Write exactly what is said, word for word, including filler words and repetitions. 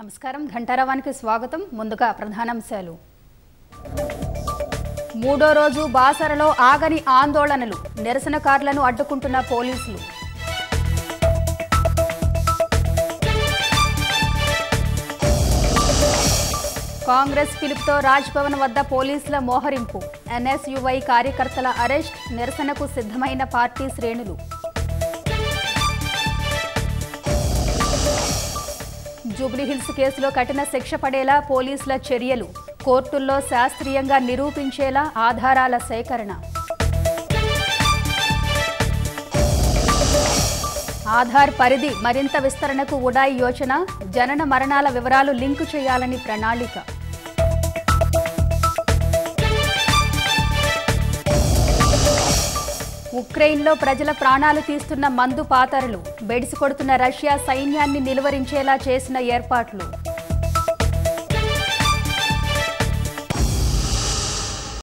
నమస్కారం ఘంటారావానికి స్వాగతం ముందుగా ప్రధానాంశాలు మూడో రోజు బాసరలో ఆగని ఆందోళనలు నిరసనకారులను అడ్డుకుంటున్న పోలీసులు కాంగ్రెస్ పిలుపుతో రాజ్భవన్ వద్ద పోలీసుల మోహరింపు ఎన్ఎస్యువై కార్యకర్తల అరెస్ట్ నిరసనకు సిద్ధమైన పార్టీ శ్రేణులు జూబ్లీహిల్స్ కేసులో కఠిన శిక్ష పడేలా పోలీసుల చర్యలు కోర్టుల్లో శాస్త్రీయంగా నిరూపించేలా ఆధారాల సేకరణ ఆధార్ పరిధి మరింత విస్తరణకు ఉడాయ్ యోచన జనన మరణాల వివరాలు లింకు చేయాలని ప్రణాళిక ఉక్రెయిన్లో ప్రజల ప్రాణాలు తీస్తున్న మందు పాతరలు బెడిసి కొడుతున్న రష్యా సైన్యాన్ని నిలువరించేలా చేసిన ఏర్పాట్లు